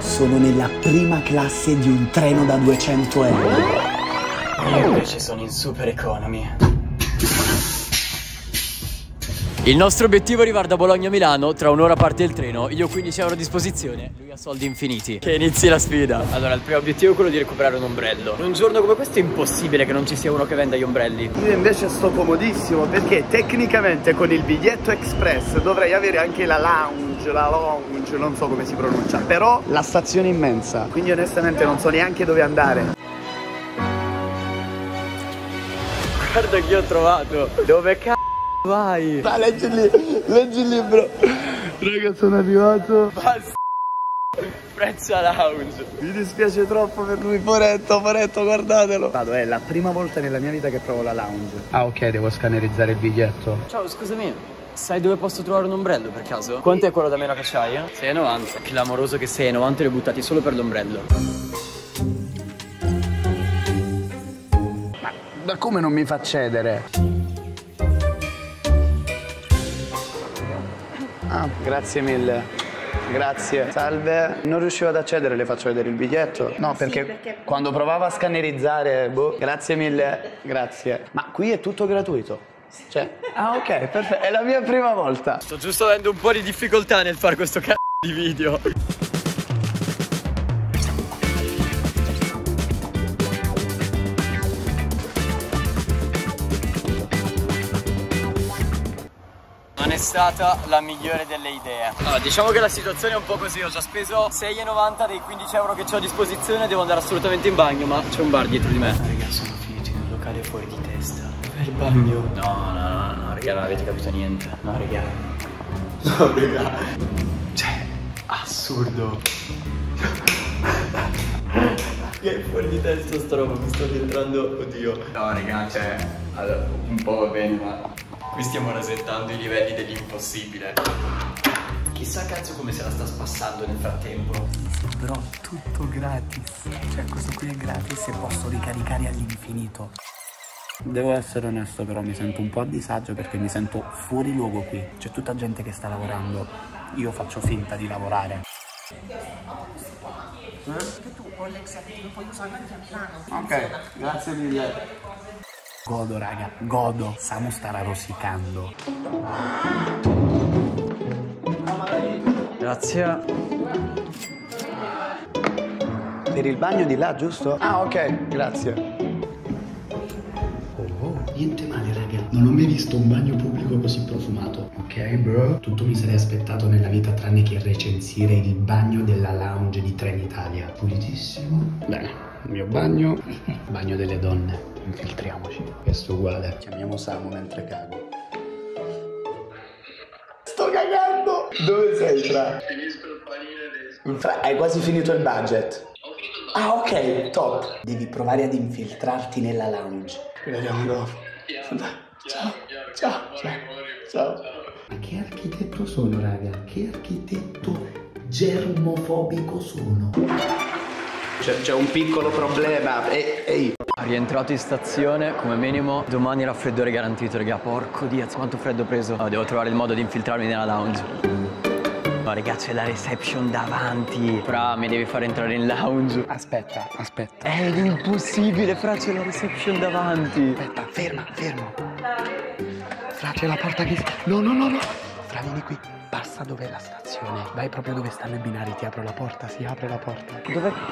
Sono nella prima classe di un treno da 200 euro. Io invece sono in super economy. Il nostro obiettivo riguarda Bologna-Milano, tra un'ora parte il treno, io ho 15 euro a disposizione, lui ha soldi infiniti. Che inizi la sfida. Allora, il primo obiettivo è quello di recuperare un ombrello. In un giorno come questo è impossibile che non ci sia uno che venda gli ombrelli. Io invece sto comodissimo perché tecnicamente con il biglietto express dovrei avere anche la lounge, non so come si pronuncia, però la stazione è immensa, quindi onestamente non so neanche dove andare. Guarda chi ho trovato. Dove cazzo? Vai! Va, leggi il libro! Raga, sono arrivato! Basta! Prezza lounge! Mi dispiace troppo per lui, poretto, guardatelo! Vado, è la prima volta nella mia vita che provo la lounge. Ah, ok, devo scannerizzare il biglietto. Ciao, scusami, sai dove posso trovare un ombrello per caso? Quanto è quello da meno che c'hai? 6,90. Clamoroso che 6,90 li ho buttati solo per l'ombrello. Ma come non mi fa cedere? Ah, grazie mille, grazie. Salve, non riuscivo ad accedere, le faccio vedere il biglietto? No, perché, sì, perché quando provavo a scannerizzare, boh, grazie mille, grazie. Ma qui è tutto gratuito? Cioè, ah ok, perfetto, è la mia prima volta. Sto giusto avendo un po' di difficoltà nel fare questo c***o di video. È stata la migliore delle idee. Allora, diciamo che la situazione è un po' così. Ho già speso 6,90 dei 15 euro che ho a disposizione. Devo andare assolutamente in bagno, ma c'è un bar dietro di me. Raga, sono finito in un locale fuori di testa. Per il bagno. No, raga, non avete capito niente. No, raga. Cioè, assurdo. Che fuori di testa sta roba. Mi sto rientrando, oddio. No, raga, cioè, allora, un po' va bene, ma qui stiamo resettando i livelli dell'impossibile. Chissà cazzo come se la sta spassando nel frattempo. Però tutto gratis. Cioè questo qui è gratis e posso ricaricare all'infinito. Devo essere onesto, però mi sento un po' a disagio perché mi sento fuori luogo qui. C'è tutta gente che sta lavorando. Io faccio finta di lavorare. Perché tu con l'ex-app lo puoi usare anche a Milano. Ok, grazie mille. Godo, raga, godo. Samu starà rosicando. Grazie. Per il bagno di là, giusto? Ah, ok, grazie. Oh, niente male, raga. Non ho mai visto un bagno pubblico così profumato. Ok, bro. Tutto mi sarei aspettato nella vita tranne che recensire il bagno della lounge di Trenitalia. Pulitissimo. Bene, il mio bagno. Bagno delle donne. Infiltriamoci. Questo uguale. Chiamiamo Samu mentre cago. Sto cagando! Dove sei, Fra? Finisco il panino adesso. Fra, hai quasi finito il budget. Ho finito il budget. Ah, ok, top. Devi provare ad infiltrarti nella lounge. Vediamo. Ciao. Ma che architetto sono, raga? Che architetto germofobico sono? C'è un piccolo problema. Ehi. Rientrato in stazione, come minimo domani raffreddore garantito, raga. Porco Dio, quanto freddo ho preso. Oh, devo trovare il modo di infiltrarmi nella lounge. Ma raga, c'è la reception davanti. Fra, mi devi far entrare in lounge. Aspetta. È impossibile, Fra, c'è la reception davanti. Aspetta, fermo. Fra, c'è la porta che... No. Fra, vieni qui. Passa dov'è la stazione. Vai proprio dove stanno i binari. Ti apro la porta, si apre la porta.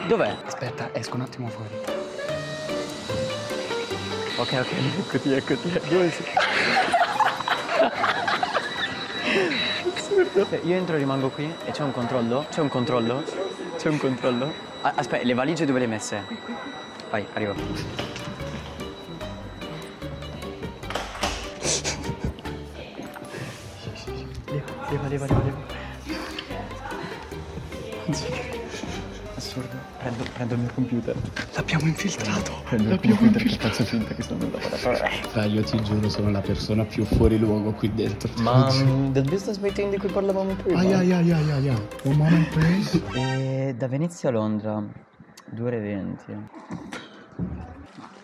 Dov'è? Aspetta, esco un attimo fuori. Ok, eccoti. Dove sei? Assurdo. Io entro e rimango qui e c'è un controllo? C'è un controllo? Aspetta, le valigie dove le hai messe? Vai, arrivo. Leva. Assurdo. Prendo il mio computer. L'abbiamo infiltrato. Prendo il computer. Faccio finta che sono andato da fare. Io ti giuro, sono la persona più fuori luogo qui dentro. Ma del business meeting di cui parlavamo prima. Ai. Un momento, please. Da Venezia a Londra 2 ore e 20.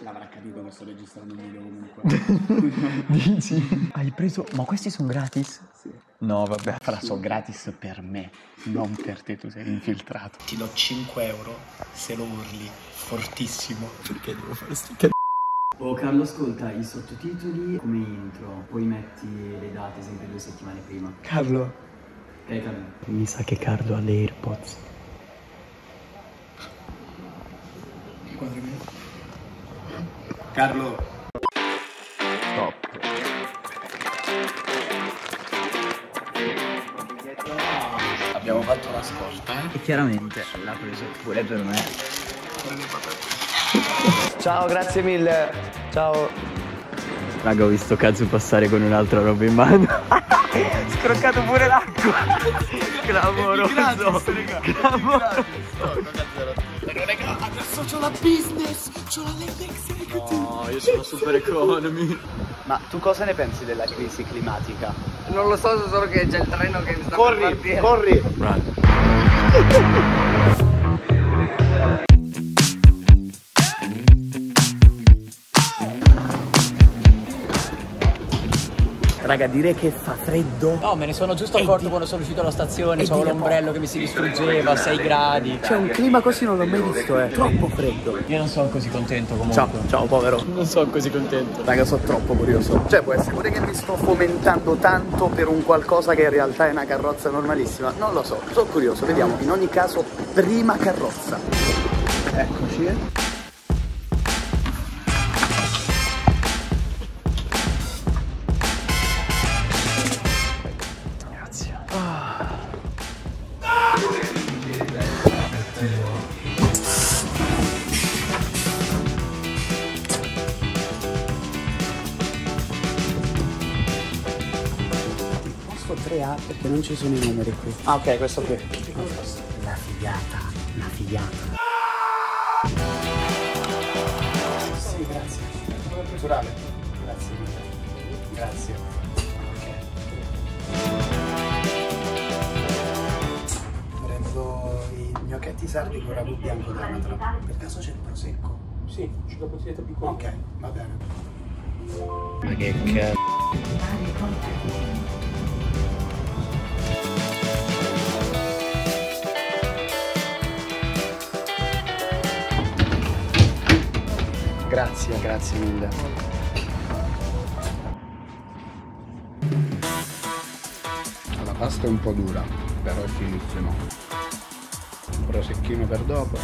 L'avrà capito. dico che sto registrando un video comunque. Dici? Hai preso... Ma questi sono gratis? Sì. No, vabbè. Allora, sono gratis per me, non per te, tu sei infiltrato. Ti do 5 euro se lo urli fortissimo. Perché devo fare sti c***o? Oh Carlo, ascolta, i sottotitoli come intro, poi metti le date sempre 2 settimane prima. Carlo? Ok, Carlo. Mi sa che Carlo ha le AirPods. Carlo. Stop. Abbiamo fatto la scorta. E chiaramente l'ha preso pure per me. Ciao, grazie mille. Ciao. Raga, ho visto Kazu passare con un'altra roba in mano. Scroccato pure l'acqua. Clamoroso. Clamoroso. Raga, adesso c'ho la business, c'ho la lead executive. No, io sono super economy. Ma tu cosa ne pensi della crisi climatica? Non lo so, solo che c'è il treno che mi sta per partire. Corri, corri. Raga, direi che fa freddo. No, me ne sono giusto accorto quando sono uscito dalla stazione. C'avevo l'ombrello che mi si distruggeva a 6 gradi. Cioè, un clima così non l'ho mai visto, è troppo freddo. Io non sono così contento comunque. Ciao, ciao, povero. Non sono così contento. Raga, sono troppo curioso. Cioè, può essere pure che mi sto fomentando tanto per un qualcosa che in realtà è una carrozza normalissima. Non lo so, sono curioso, vediamo. In ogni caso, prima carrozza. Eccoci. Perché non ci sono i numeri qui. Ah, ok, questo qui. La figata, la figata. Sì, grazie. Naturale. Grazie mille. Grazie. Ok. Prendo i gnocchetti sardi con ragù bianco d'anatra. Per caso c'è il prosecco? Sì, c'è la bottiglietta piccola. Ok, va bene. Ma che cazzo. Grazie, grazie mille. La pasta è un po' dura, però è finissimo. Un prosecchino per dopo.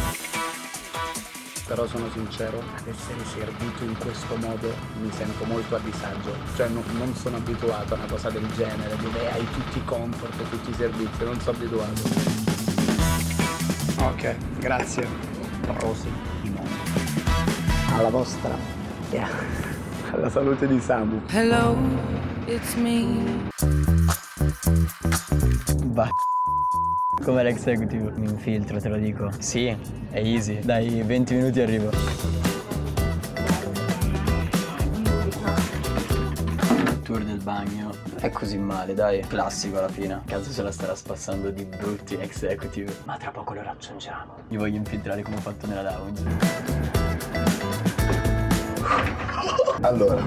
Però sono sincero, ad essere servito in questo modo mi sento molto a disagio. Cioè non sono abituato a una cosa del genere, dove hai tutti i comfort e tutti i servizi, non sono abituato. Ok, grazie. Prosecchino. Alla vostra, yeah. Alla salute di Samu. Hello, it's me. Bah. Come l'executive? Mi infiltro, te lo dico. Sì, è easy. Dai, 20 minuti arrivo. Tour del bagno. È così male, dai. Classico alla fine. Cazzo, ce la starà spassando di brutti executive. Ma tra poco lo raggiungiamo. Io voglio infiltrare come ho fatto nella lounge. Allora,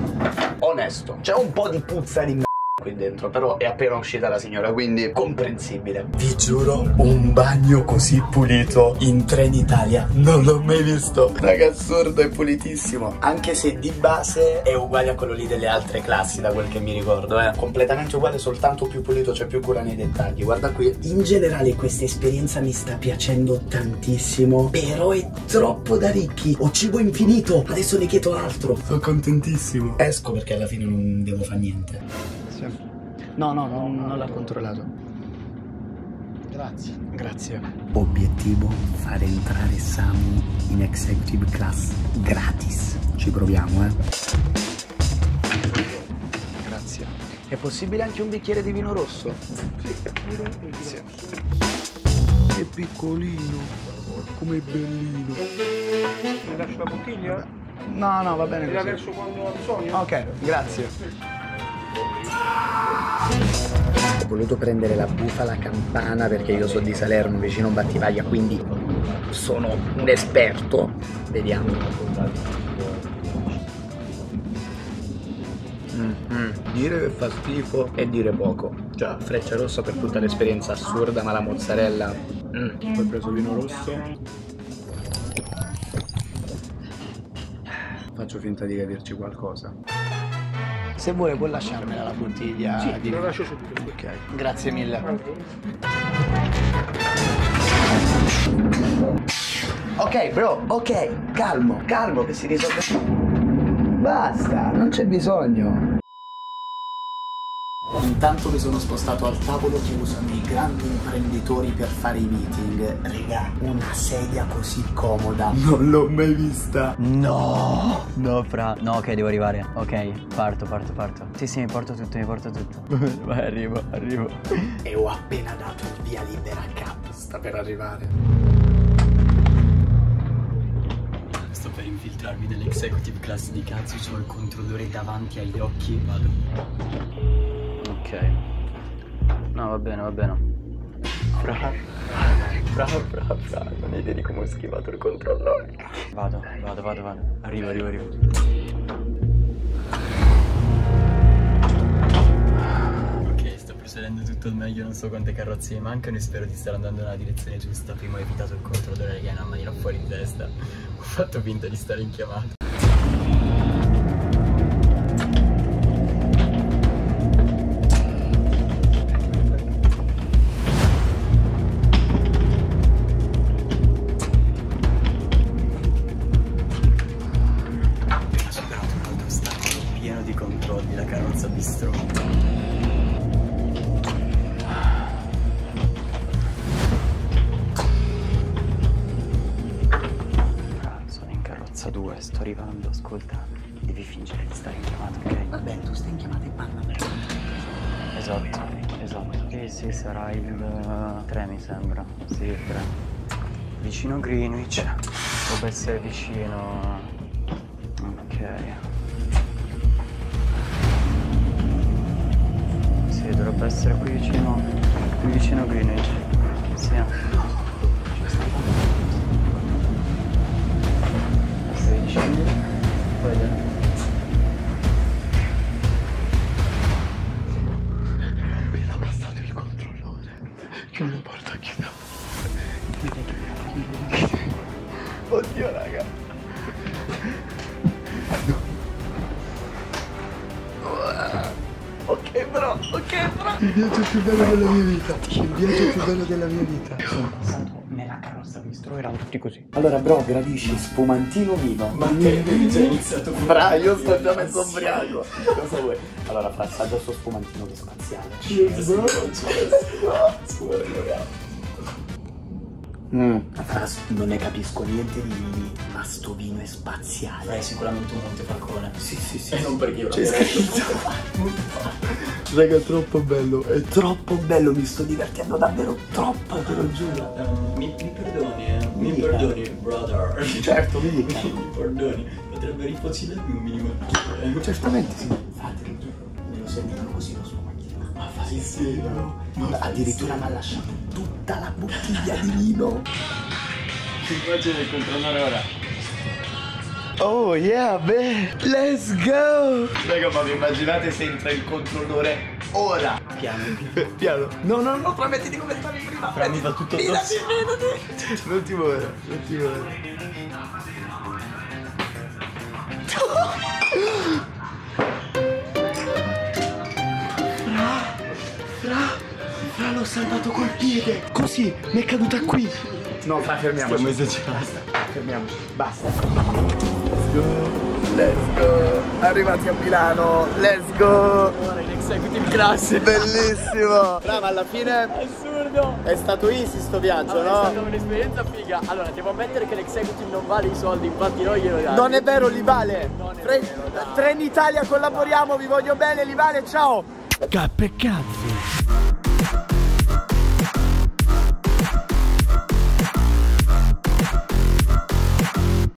onesto, c'è un po' di puzza di m***a qui dentro, però è appena uscita la signora, quindi comprensibile. Vi giuro, un bagno così pulito in Trenitalia non l'ho mai visto. Raga, assurdo, è pulitissimo. Anche se di base è uguale a quello lì delle altre classi, da quel che mi ricordo, eh. Completamente uguale, soltanto più pulito, c'è più cura nei dettagli. Guarda qui. In generale questa esperienza mi sta piacendo tantissimo, però è troppo da ricchi. Ho cibo infinito, adesso ne chiedo altro. Sono contentissimo. Esco perché alla fine non devo fare niente. No, no, no, non l'ha controllato. Grazie. Grazie. Obiettivo, fare entrare Samu in executive class gratis. Ci proviamo, eh. Grazie. È possibile anche un bicchiere di vino rosso? Sì, vino rosso. Che piccolino, com'è bellino. Mi lascio la bottiglia? No, no, va bene così. La verso quando ho bisogno? Ok, grazie. Ho voluto prendere la bufala campana perché io sono di Salerno, vicino a Battivaglia, quindi sono un esperto. Vediamo. Dire che fa schifo e dire poco. Cioè, Freccia Rossa per tutta l'esperienza assurda, ma la mozzarella... Poi ho preso vino rosso. Faccio finta di capirci qualcosa. Se vuole può lasciarmela la bottiglia. Sì, la lascio subito. Ok. Grazie mille. Ok bro, ok, calmo, calmo che si risolve. Basta, non c'è bisogno. Intanto mi sono spostato al tavolo che usano i grandi imprenditori per fare i meeting. Raga, una sedia così comoda non l'ho mai vista. No, no fra, no, ok, devo arrivare. Ok, parto. Sì, mi porto tutto. Vai, arrivo. E ho appena dato il via libera a Cap, sta per arrivare. Sto per infiltrarmi nell'executive class di cazzo, c'ho il controllore davanti agli occhi e vado. Ok. No, va bene. Fra, non hai idea di come ho schivato il controllore. Vado. Arrivo. Ok, sto procedendo tutto al meglio, non so quante carrozze mi mancano e spero di stare andando nella direzione giusta. Prima ho evitato il controllore, raga, è una maniera fuori di testa. Ho fatto finta di stare in chiamata. Sto arrivando, ascolta, devi fingere di stare in chiamata, ok? Vabbè, tu stai in chiamata e parla per me. Esatto. Sì, sarà il 3 mi sembra. Sì, il 3. Vicino Greenwich. Dovrebbe essere vicino. Ok. Sì, dovrebbe essere qui vicino. Qui vicino Greenwich. Sì. Mi ha passato il controllore. Che mi porta a chiudere. Oddio raga. Ok bro. Il viaggio più bello della mia vita. Nella carrozza bistro erano tutti così. Allora bro, ve la dici? Spumantino vivo. Ma te devi già iniziato. Fra, io sto già mezzo ubriaco. Cosa vuoi? Allora fra, assaggia sto spumantino che spaziale. Fra, non ne capisco niente di vini, ma sto vino è spaziale. Fra, è sicuramente un Montefalcone. Sì. E non perché io l'ho scritto. Raga, è troppo bello, mi sto divertendo davvero troppo, te lo giuro. Mi perdoni, brother. Certo, mi perdoni, potrebbe rifucilarmi un minimo. Certamente sì. Infatti, me lo servivano così lo spumantino. Ma fai vero? Addirittura mi ha lasciato tutta la bottiglia di vino. Ti faccio del controllare ora. Oh yeah, beh, let's go! Raga, ma vi immaginate se entra il controllore ora? Piano. No, ma mettiti come stavi prima. Fra, mi fa tutto tosso. Non ti muovere. Fra, l'ho salvato col piede. Così, mi è caduta qui. No, fra, fermiamoci. Fermiamoci, basta. Let's go. Arrivati a Milano. Let's go. Ora in executive class. Bellissimo. Brava, alla fine. Assurdo. È stato easy sto viaggio, allora, no? È stata un'esperienza figa. Allora, devo ammettere che l'executive non vale i soldi. Infatti noi glielo diamo. Non è vero, li vale. Trenitalia collaboriamo. Vi voglio bene, li vale. Ciao. Cappe cazzo.